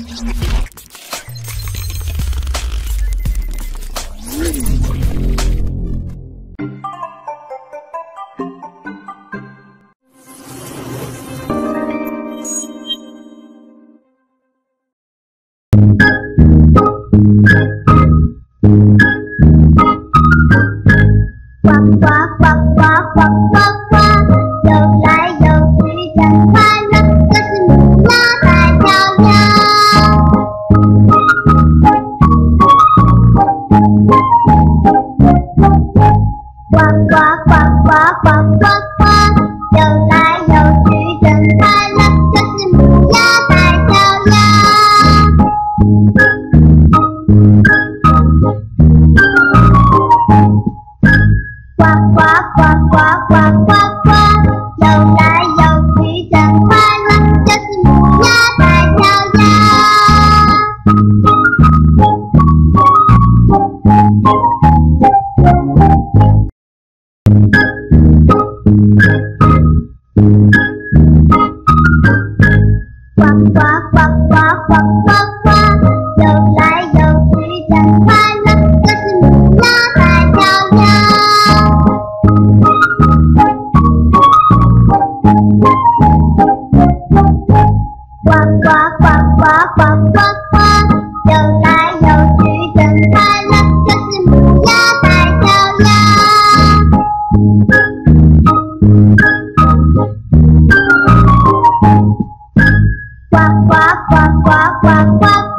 呱呱呱呱呱呱。